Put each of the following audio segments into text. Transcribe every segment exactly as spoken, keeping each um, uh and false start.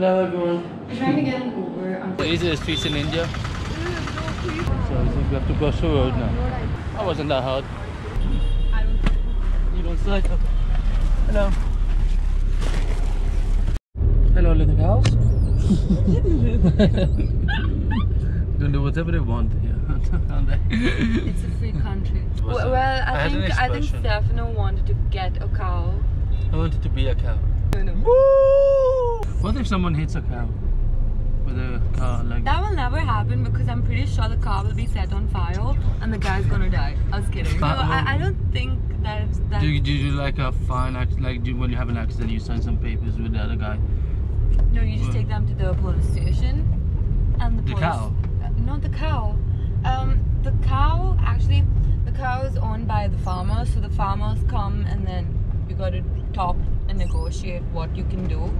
Hello everyone. We're trying to get an Uber. On the easiest streets in India. So I think we have to cross the road now. That wasn't that hard. I don't think. You don't slide up. Hello. Hello little girls. You can do whatever they want here. It's a free country. Well, well I, I think I think Stefano wanted to get a cow. I wanted to be a cow. No, no. Woo! What if someone hits a cow? With a car like that will never happen because I'm pretty sure the car will be set on fire and the guy's gonna die. I was kidding. No, I, I don't think that. that do, you, do you do like a fine act? Like do, when you have an accident, you sign some papers with the other guy? No, you just take them to the police station and the, the police, cow. Not the cow. Um, the cow actually, the cow is owned by the farmer, so the farmers come and then you got to talk and negotiate what you can do.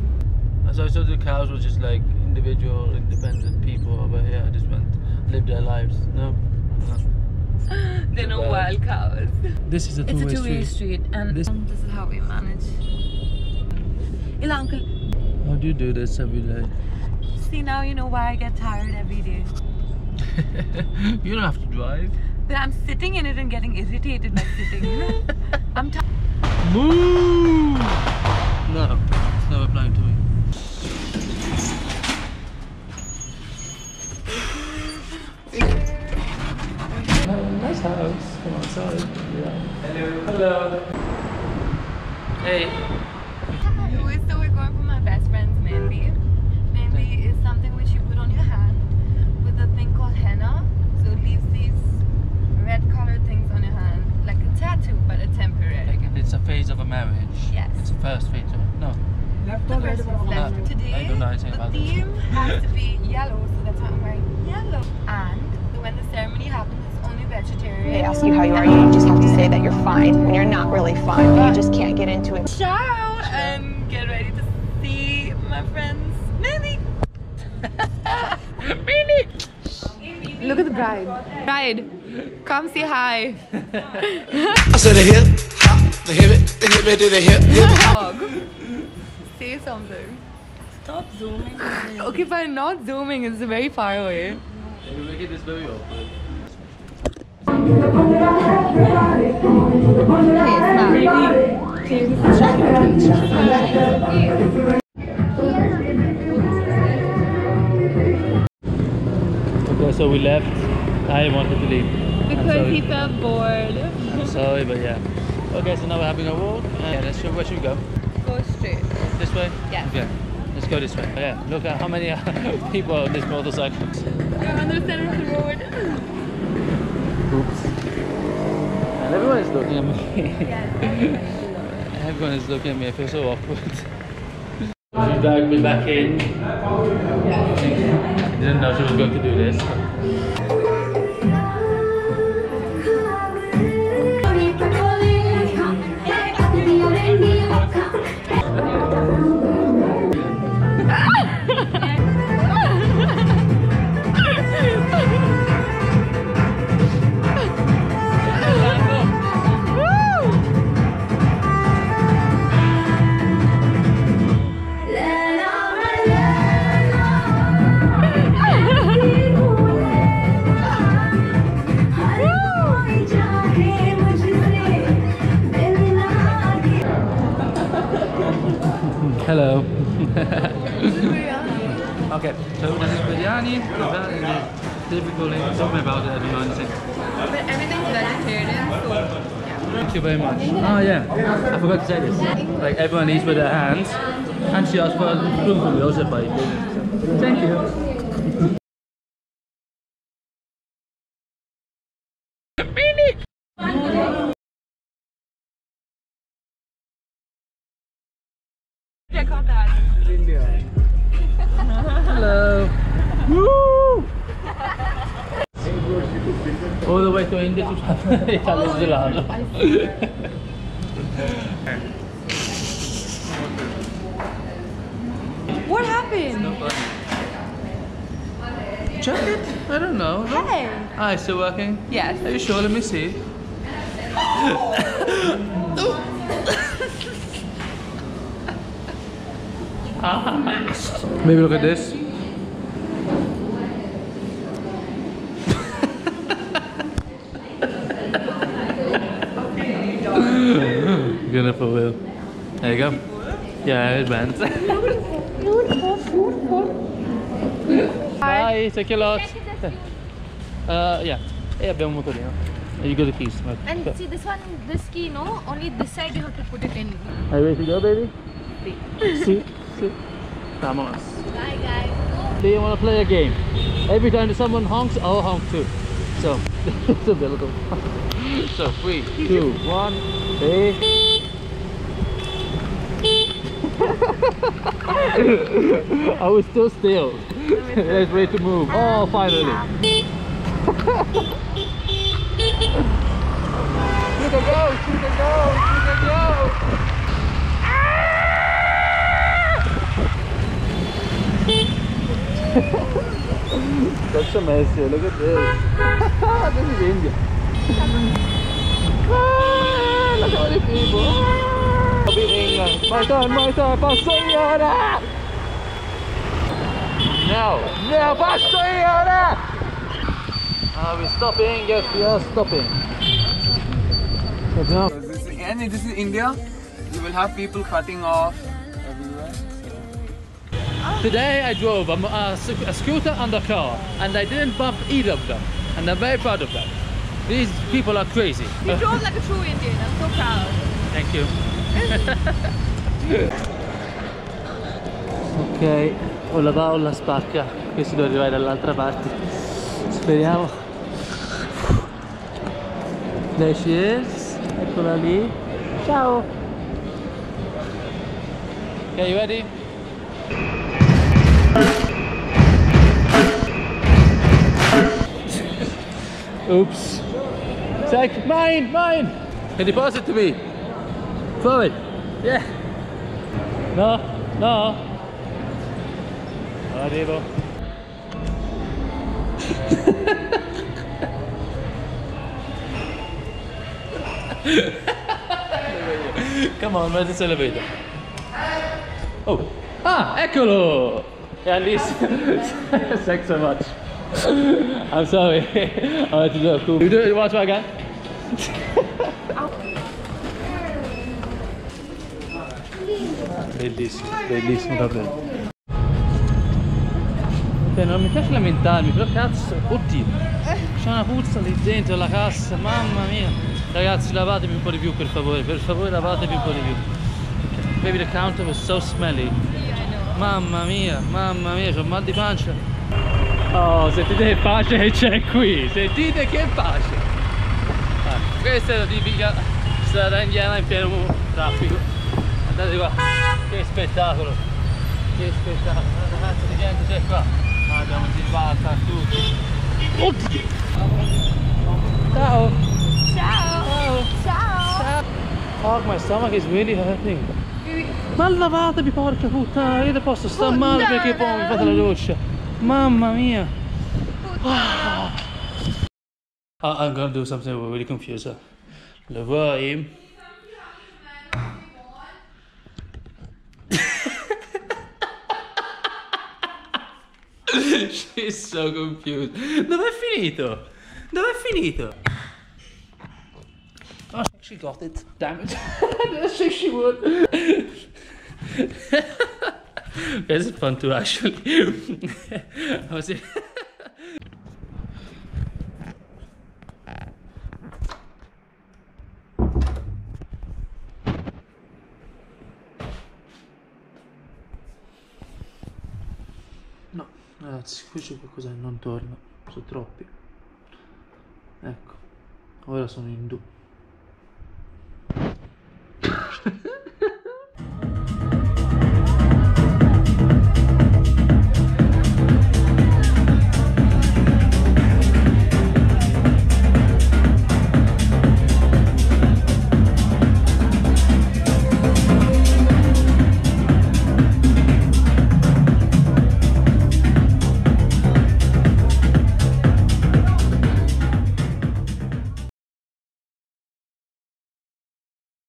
So I so thought the cows were just like individual, independent people over here. Just went live their lives. No, no. They're no wild cows. This is a two-way street. It's a two-way street, and this, um, this is how we manage. Hello, uncle. How do you do this every day? See, now you know why I get tired every day. You don't have to drive. But I'm sitting in it and getting irritated by sitting in it. I'm tired. Move! No, it's not applying to me. Nice house. Come on, sorry. Yeah. Hello. Hello. Hey. Hi. So we're going for my best friend's Mandy. Mandy is something which you put on your hand with a thing called henna. So it leaves these red colored things on your hand. Like a tattoo, but a temporary. It's a phase of a marriage. Yes. It's the first phase of no. Left or right? Left. Today, I don't know anything about this. The theme has to be yellow, so that's why I'm wearing yellow. And when the ceremony happens, it's only vegetarian. They ask you how you are, you just have to say that you're fine when you're not really fine, but you just can't get into it. Ciao, and get ready to see my friends, Minnie. Minnie. Look at the bride. Bride, come say hi. I said the hip, hop, the hip, the hip, the hip, hip. Say something. Stop zooming. Okay, fine. Not zooming. It's very far away. You're making this very awkward. Okay, so we left. I wanted to leave. Because he felt bored. I'm sorry, but yeah. Okay, so now we're having a walk. Yeah, let's show, where should we go? Go straight. This way? Yeah. Okay. Let's go this way. Oh, yeah, look at how many people are on this motorcycle. We're on the center of the road. Oops. And everyone is looking at me. Yeah, everyone is looking at me. I feel so awkward. She's back, we're back in. Yeah. I didn't know she was going to do this. Hello. Okay, so this is biryani, typical Indian. Tell me about it, everyone. But everything's vegetarian, so yeah. Thank you very much. Oh yeah, I forgot to say this. Like everyone eats with their hands, and she asked for a spoon from me also by it. Thank you. Hello. Woo! All the way to India to Italian gelato. What happened? Check it. I don't know. Hey. Ah, it's still working? Yes. Are you sure? Let me see. Maybe look at this. Beautiful, Will. There you go. Yeah, it bends. Hi, take your lot. Uh, yeah, e abbiamo un motorino. You got the keys. And go. See this one, this key, no? Only this side you have to put it in. Are you ready to go, baby? See, see, see. Vamos. Bye, guys. Do you want to play a game? Every time someone honks, I'll honk too. So, it's a little. So, three, two, one, hey. I was still still. It's ready to move. Oh, finally. You can go, you can go, you can go. Such a mess here. Look at this. This is India. Ah, look at all the people. My turn, my turn, Passoyara! Now, now, Passoyara! Are we stopping? Yes, we are stopping. Now. This is, and this is India. You will have people cutting off everywhere. So. Today I drove a, a scooter and a car, and I didn't bump either of them, and I'm very proud of that. These people are crazy. You drove like a true Indian. I'm so proud. Thank you. Ok, o la va o la spacca, questo deve arrivare dall'altra parte, speriamo. There she is, eccola lì, ciao. Ok, you ready? Oops. It's like, mine, mine! Can you pass it to me? Throw it! Yeah! No! No! Arrivo! Come on, where's this elevator? Oh! Ah! Eccolo! Yeah, at least... Thanks so much. I'm sorry. I want to do a cool... You do it, you want to try again? Bellissimo, bellissimo davvero. Cioè, non mi piace lamentarmi, però cazzo, oddio, c'è una puzza lì dentro la cassa, mamma mia. Ragazzi, lavatevi un po' di più per favore, per favore lavatevi un po' di più. Baby, the counter was so smelly. Mamma mia, mamma mia, c'ho mal di pancia. Oh, sentite che pace che c'è qui, sentite che pace. Ah, questa è la tipica strada indiana in pieno traffico. Guardate qua, che spettacolo, che spettacolo, guarda cazzo di gente c'è qua, abbiamo zibata tutti. Oddio! Ciao! Ciao! Ciao! Ciao! Fuck, my stomach is really hurting. Ma lavatevi porca puttana, io non posso stare male perché poi mi fate la doccia. Mamma mia! Wow. I'm gonna do something really confusing. Le vuoi? She's so confused. Dov'è finito? Dov'è finito? Oh, she got it. Damn it. I didn't think she would. This is fun too, actually. I was in... Ragazzi, qui c'è qualcosa che non torna, sono troppi. Ecco, ora sono in due.